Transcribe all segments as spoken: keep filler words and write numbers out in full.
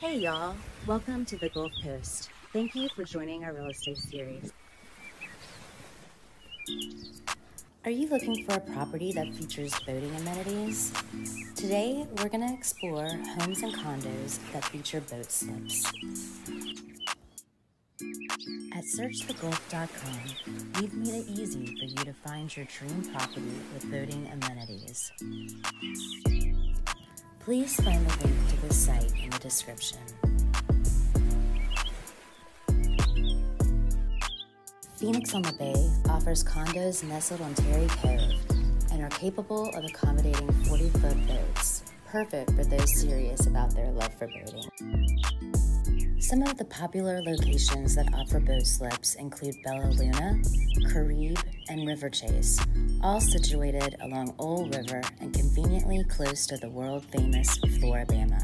Hey y'all, welcome to the Gulf Coast. Thank you for joining our real estate series. Are you looking for a property that features boating amenities? Today, we're going to explore homes and condos that feature boat slips. At search the gulf dot com, we've made it easy for you to find your dream property with boating amenities. Please find the link to this site in the description. Phoenix on the Bay offers condos nestled on Terry Cove and are capable of accommodating forty-foot boats, perfect for those serious about their love for boating. Some of the popular locations that offer boat slips include Bella Luna, Caribe, and River Chase, all situated along Ole River and conveniently close to the world-famous Flora Bama.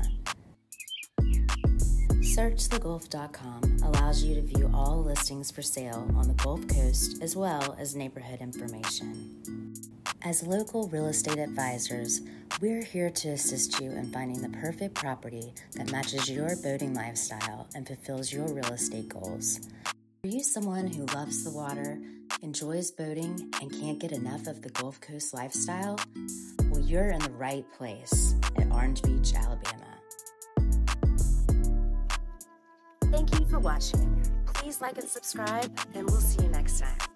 search the gulf dot com allows you to view all listings for sale on the Gulf Coast as well as neighborhood information. As local real estate advisors, we're here to assist you in finding the perfect property that matches your boating lifestyle and fulfills your real estate goals. Are you someone who loves the water, enjoys boating, and can't get enough of the Gulf Coast lifestyle? Well, you're in the right place at Orange Beach, Alabama. Thank you for watching. Please like and subscribe, and we'll see you next time.